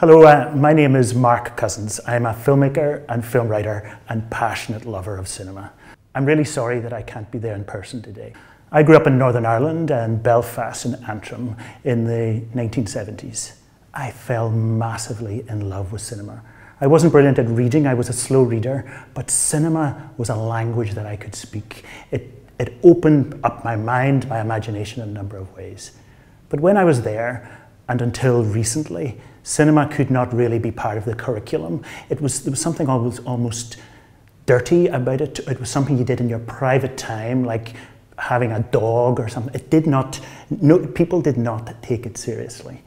Hello, my name is Mark Cousins. I'm a filmmaker and film writer and passionate lover of cinema. I'm really sorry that I can't be there in person today. I grew up in Northern Ireland and Belfast and Antrim in the 1970s. I fell massively in love with cinema. I wasn't brilliant at reading, I was a slow reader, but cinema was a language that I could speak. It opened up my mind, my imagination in a number of ways. But when I was there, and until recently, cinema could not really be part of the curriculum. There was something almost dirty about it. It was something you did in your private time, like having a dog or something. People did not take it seriously.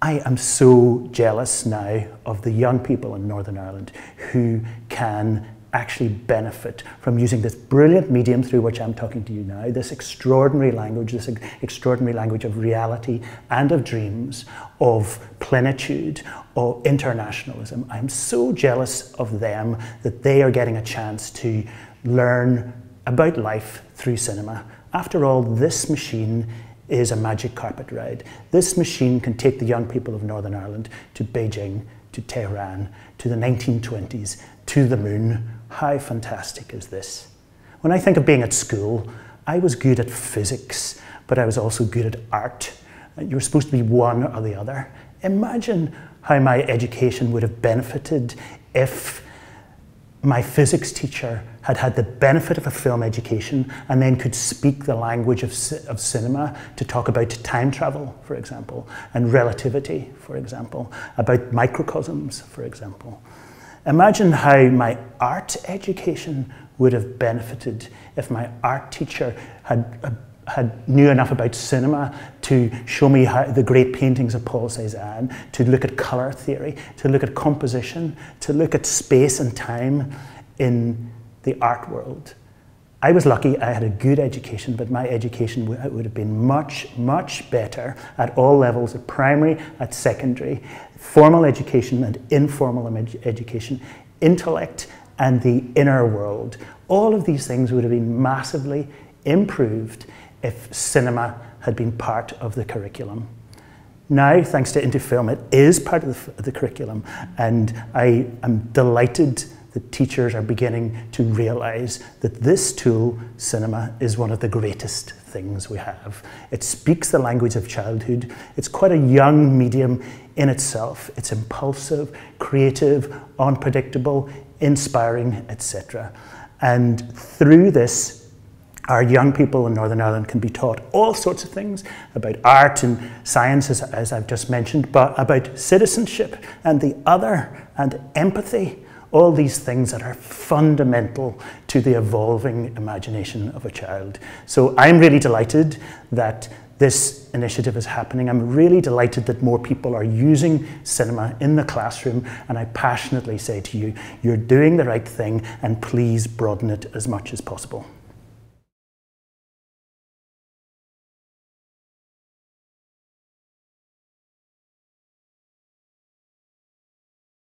I am so jealous now of the young people in Northern Ireland who can actually benefit from using this brilliant medium through which I'm talking to you now, this extraordinary language of reality and of dreams, of plenitude, of internationalism. I'm so jealous of them that they are getting a chance to learn about life through cinema. After all, this machine is a magic carpet ride. This machine can take the young people of Northern Ireland to Beijing, to Tehran, to the 1920s, to the moon. How fantastic is this? When I think of being at school, I was good at physics, but I was also good at art. You were supposed to be one or the other. Imagine how my education would have benefited if my physics teacher had had the benefit of a film education and then could speak the language of cinema to talk about time travel, for example, and relativity, for example, about microcosms, for example. Imagine how my art education would have benefited if my art teacher had knew enough about cinema to show me how the great paintings of Paul Cézanne, to look at colour theory, to look at composition, to look at space and time in the art world. I was lucky, I had a good education, but my education would have been much, much better at all levels, at primary, at secondary, formal education and informal education, intellect and the inner world. All of these things would have been massively improved if cinema had been part of the curriculum. Now, thanks to Into Film, it is part of the curriculum, and I am delighted that teachers are beginning to realise that this tool, cinema, is one of the greatest things we have. It speaks the language of childhood. It's quite a young medium in itself. It's impulsive, creative, unpredictable, inspiring, etc. And through this, our young people in Northern Ireland can be taught all sorts of things about art and science, as I've just mentioned, but about citizenship and the other and empathy, all these things that are fundamental to the evolving imagination of a child. So I'm really delighted that this initiative is happening. I'm really delighted that more people are using cinema in the classroom, and I passionately say to you, you're doing the right thing, and please broaden it as much as possible.